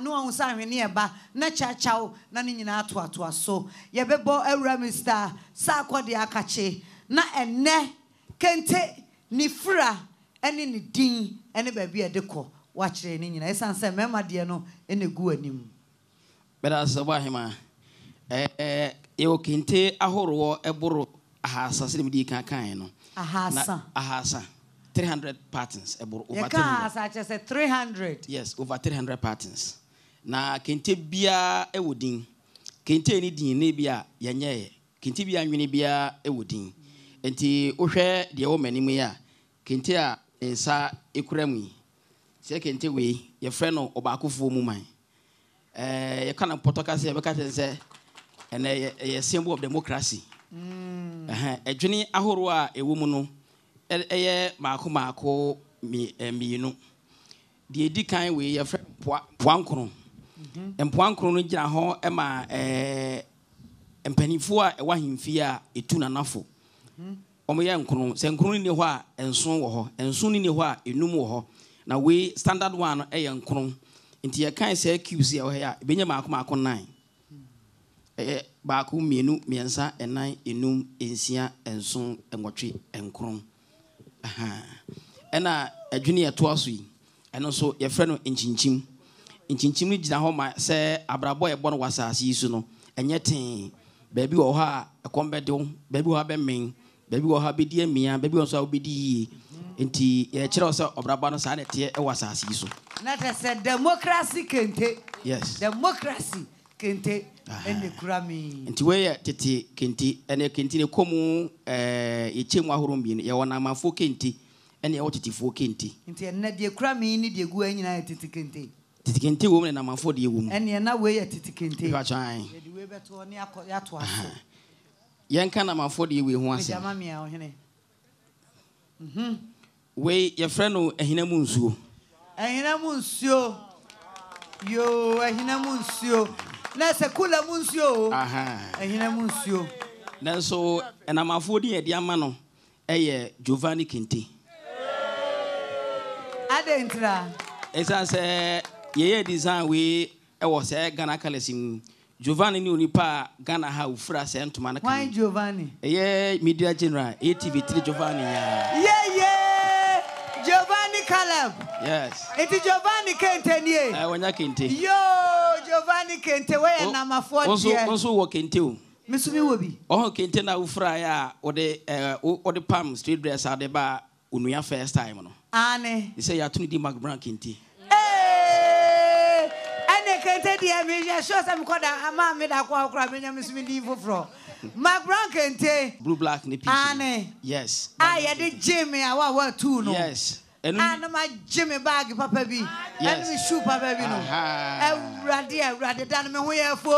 no one sang nearby, Nature Chow, Nanny Natua to us so. Yabebo Elram Star, Sakwa de Akache, Na and Ne, Kente, Nifra, and in the Dean, and a baby at the co. Watch the Indian, I say, Mamma Diano, and a good name. But as a Wahima, you can take a horror, a borrow, a hassa, slim deacon, a hassa, a hassa. 300 patterns about over 300. Such as a 300. Yes, over 300 patterns. Na kente bia ewodin. Kente ni din ne bia yenye. Kente bia nwini bia ewodin. Enti ohwe de wo manimu ya. Kente a ensa ekurami. Se kente we ye frɛ no obakofuo mu man. Ye kana potokase ye beka tense ene ye symbol of democracy. Edwini ahoro a ewo mu no. Eye maako maako mienu de edi kan we ye frɛ poankron empoankron no gyina ho e ma empanifo a ewa hemfie a etu nanafo omo ye nkron se nkron ni ho a enson wo ho enson ni ho a enum wo ho na we standard one e ye nkron nti ye kan se qc ye ho ya benya maako maako 9 baako mienu miensa enan enum ensia enson enwotwe enkron Ena adwini eto aso yi eno so ye frɛ no enchinchim enchinchim ni gina ho ma sɛ abrabɔ ye bɔ no wasase yi su no enye ten baabi wɔ hɔ a ekombede wo baabi wɔ hɔ bɛmen baabi wɔ hɔ bɛdi amia baabi wɔ so a wobɛdi enti ye kyerɛ sɛ obraba no saa ne te e wasase yi so na te sɛ democracy kente yes democracy kente ene kurami enti we ye tete kente ene kente ne komu ye chemu ahoro mbi ye wona amafo kente ene ye wotetifo kente enti ene de kurami ni de gu anyina ye tete kente tete kente wo na amafo de wo mu ene na we ye tete kente ba chan ye de we beto ne yato aso yen kana amafo de we ho ase jama mia ohene we ye frɛ no ehinamu nsuo yo ehinamu nsuo na se kula munsuo ehina munsuo na so enamafo di e di ama no eye Giovanni Kente adentra esa se yeye design we e wo se Ghana kalesim Giovanni ni onipa Ghana ha ufra se ntoma na kan Giovanni eye Media General TV3 Giovanni ya yeah Giovanni Caleb yes eti Giovanni Kente ni e wonya Kente yo Giovanni Kente we na mafo de. Onso wo Kente o. Mesumi wo bi. Oh Kente na ufra ya o de palm street dress ade ba onua first time no. Ane. He say ya tuni di McBrank Kente. Eh! Ane Kente di me ya show some koda ama me da kwa okra me nya mesumi di fofro. McBrank Kente. Blue black ni piece. Ane. Yes. Ah ya de Jimmy awa two no. Yes. And my Jimmy bag, Papa B. Yes, we shoot Papa B. Rather than me, we are for.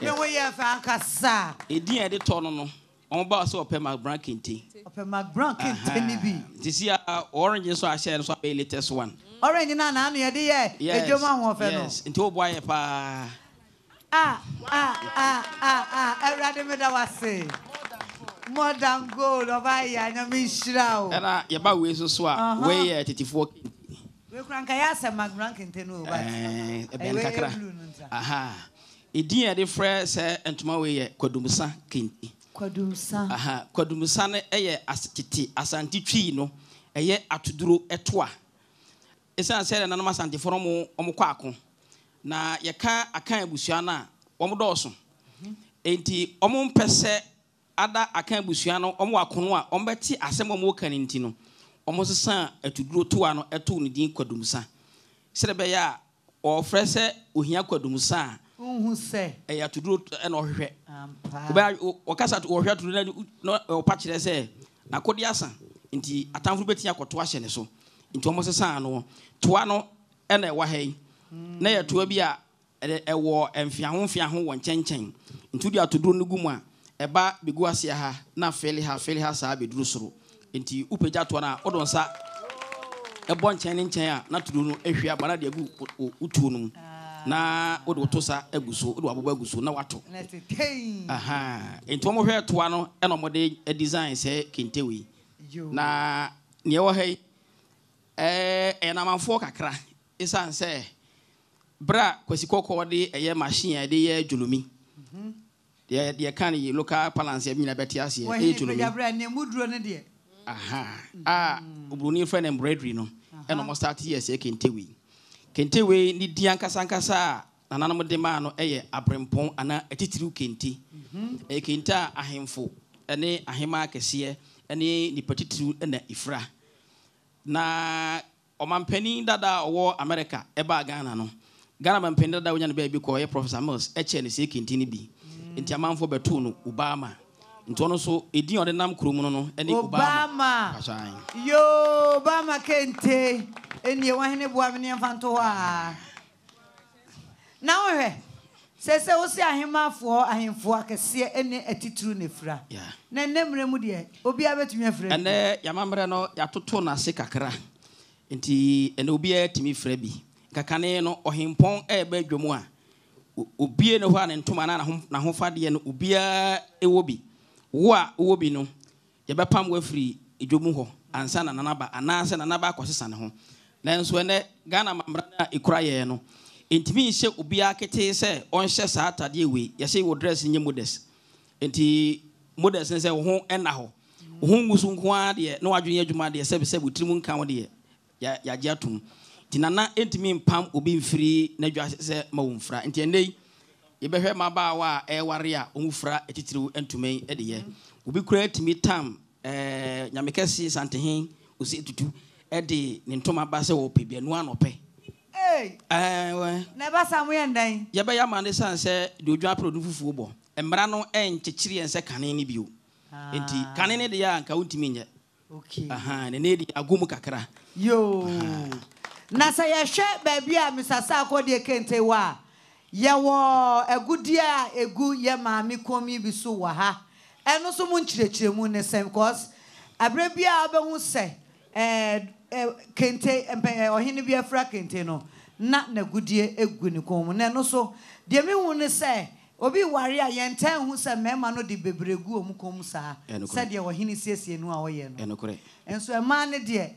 We are Fancassa. A dear, the tono. On boss or Pema Brankinty. Pema Brankinty. This year, oranges are shared for a latest one. Orange and Anna, dear. Yes, into a wire. I rather made our say. More than gold of iron and Mishra. And I about way so swap way at 84. We crank Iasa, my grandkin, no, aha. A dear, the friends, and tomorrow, Kodumsa, Kinti. Kodumsa, aha, Kodumsana, a asiti, as antichino, a yet at to draw a toa. It's answered anonymous antiformo, Omoquaco. Now, your car, a kind of Busiana, Omodoson. Ain't Omon Pesse. Ada akan busua no omo akono a ombeti asem omo kan nti no omo sesa atuduro toa no eto ne din Kodumsa serebe ya ofrese ohia Kodumsa unhu se eya atuduro na ohwe oba okasa ohwe atuduro na opa kire se akodi asa nti atamfuru beti akoto ahye ne so nti omo sesa no toa no na ewa hai na ya toa bi a ewo emfia ho won chenchen nti dia atuduro no gumu a eba begu asia ha na feli ha saa beduru soro enti upeja to na odonsa ebo nchen a na tuduru ehwe aba na de agu utu num na odotosa aguso odo aboba aguso na wato enti omo hwe to ano eno mode design se Kente we na ne wo hei enamafo kakra isa nse bra kwesikoko de eye machine de ye julumi de kan ye local balance bi na beti ase e julumi aha ah obroni friend and breadry no e no start here say Kente we ni di ankasankasa nananom de ma no eye abrempon ana atitiriu Kente e Kente ahemfo ene ahema akese ene nipatitiriu na ifra na omampeni dada owo America eba Ghana no Ghana mampeni dada wonya no be bi ko ye Professor Mills e che ne se Kente ni bi nti amanfo betu no Obama nti ono so edin ode nam kromu no ene Obama yo Obama Kente eni wahene bua meni mfanto ha na ohe sese wo si ahemafo ahemfo akese ene atitru nefra na nemre mu de obi abetumi afre ene yamamre no yatoto na se kakra nti ene obi atimi fra bi kakane no ohempon ebe dwomu a obi ne ho ane ntoma na ho fade no obi a ewobi wo a wobi no yebepam wa firi edwomu ho ansa na nanaba anansa na nanaba akosesa ne ho nanso ene Ghana mamra na ikura ye no entimi nse obi akete se onhye sa atade we ye se wo dress nye models enti models nse ho enna ho ho ngusu nko ade na wadwenye adwuma de se butirimu nka wo de ya gye atom tinana entimi mpam obi mfiri na dwa se ma wo mfra enti enei ye behwe mabaa wa eware a omfra etitiriu entumen ede ye obi kura etimi tam nyamekesi santehin osi etutu ede ne ntoma ba se wo pebia no anope Never some day. Yabaya Mandesan said, do you produce football? And Brano and Chichiri and Sakanini Bill. And Canini the young County okay. Aha, and Nady Agumukakra. Yo Nasaya Shep, baby, Mr. Sako de Kente wa. Yawa, a good year, a good year, mammy, call me Bisu Waha. And also Munchre Moon the same cause. A baby album say, Kente or Hinibia Fracentino. Not na goodie egwini komo na no so de me hu ne se obi ware a ye ntan hu se mema no de bebregu omukom sa se de wo hini siesie nu a wo ye no enso e ma ne de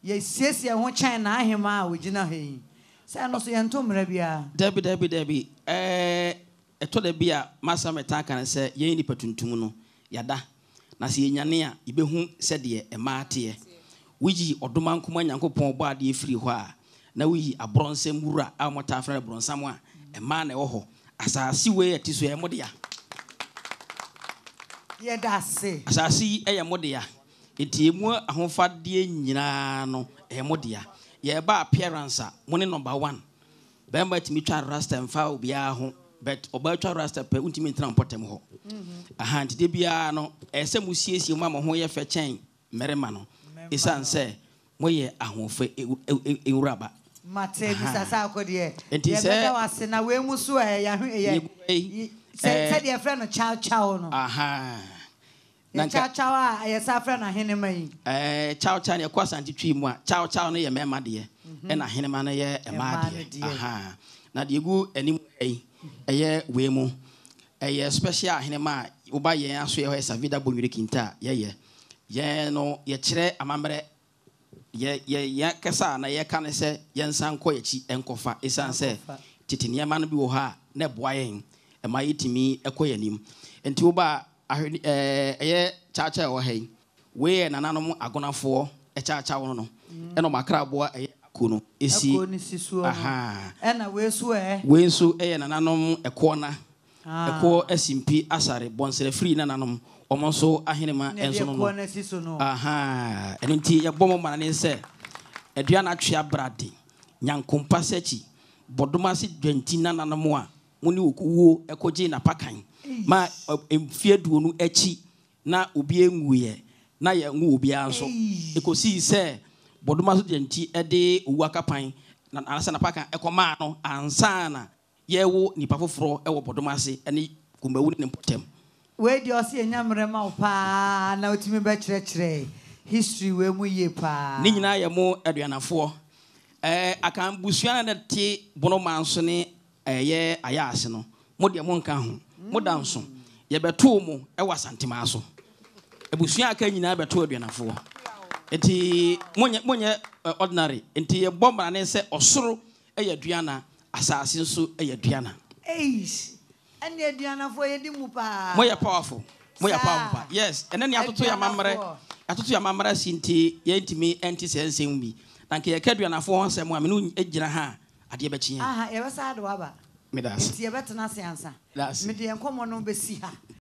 ye siesie ho chan na ahema a wo gina he se no so ye ntomra bia debi eto de bia masa meta kan se ye ni patuntum no yada na se ye nyane a ibe hu se de e ma ate wiji odoma nkoma nyankopon bo ade efiri ho a na wi abronse mura amota afra bronsam a ema na eho asasi we atiso e modea ye dase asasi e ye modea enti emu ahofade nyina no e modea ye ba appearance mone number 1 be ma timi twa rasta mfa obi aho but oba twa rasta pe untimi transportem ho aha enti de bia no ese musiesie ma mo ho ye fe chen merema no isan se moye ahofe ewuraba Mate Mr. Sako de. Enti se wase na we mu so ye se de friend no chow no. Aha. Na chow a ye sa friend na henema yi. Chow na kwa santi twi mu a chow no ye mema de. E na henema no ye ema de. Aha. Na de gu anim ei. Eye we mu. Eye special henema wo ba ye aso ye ho Sarvida Bonwire Kinte ye. Ye no ye kire amamre ye kasa na ye kan se ye nsan kɔ yechi enkofa esan se titiniya man bi wo ha na boayen e ma yitimi ekɔ yanim enti wo ba ye chacha wo hen we ye nananom agonafo e chacha wo no e no makra boa e akono esi aha e na we so e ye nananom ekɔ na ekɔ esimpi asare bonsere free nananom omonso ahenema enso no aha enunti yebom mana ne se adua na twea brade nyankompa sechi bodoma se dwantina nanamo a moni okuwo ekoje na pakan ma emfie duonu echi na obi enwuye na ye nwu obi anso ekosi se bodoma so dwanti ede owu akapan na ansa na pakan ekoma no ansa na yewo nipa foforo ewo bodoma se ene kumbawu ne potem we do see nyamre ma pa na otimi be kire history we mu ye pa ni nyina ye mu aduanafo akan busua na te bono manso ne ye ayase no mo de mo nka ho mo danso ye beto mu e wasantema so ebusua aka nyina beto aduanafo enti monye ordinary enti ye bomba na ne se osoro e ye aduana Assassin so Diana. Eish, and the Diana for Edimupa. Moya powerful. Moya powerful. Yes, and then you have to your mamma. I told your mamma, Sinti, Yentimi, anti sensing me. Thank you, Cadriana for once and 1 minute, Ejanaha, at the Abachin. Ah, ever sad, Waba. Midas, the Abatanasiansa. That's Median Common Bessia.